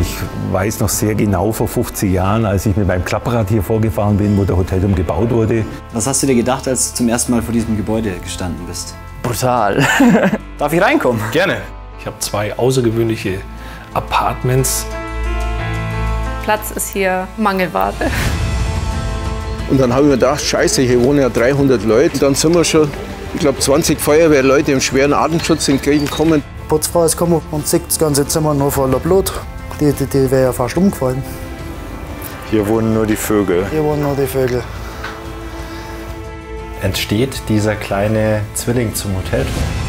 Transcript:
Ich weiß noch sehr genau vor 50 Jahren, als ich mit meinem Klapprad hier vorgefahren bin, wo der Hotelturm gebaut wurde. Was hast du dir gedacht, als du zum ersten Mal vor diesem Gebäude gestanden bist? Brutal. Darf ich reinkommen? Gerne. Ich habe zwei außergewöhnliche Apartments. Platz ist hier Mangelware. Und dann habe ich mir gedacht, scheiße, hier wohnen ja 300 Leute. Und dann sind wir schon, ich glaube, 20 Feuerwehrleute im schweren Atemschutz entgegenkommen. Die Putzfrau ist gekommen und sieht das ganze Zimmer noch voller Blut. Die wäre ja fast umgefallen. Hier wohnen nur die Vögel. Hier wohnen nur die Vögel. Entsteht dieser kleine Zwilling zum Hotelturm.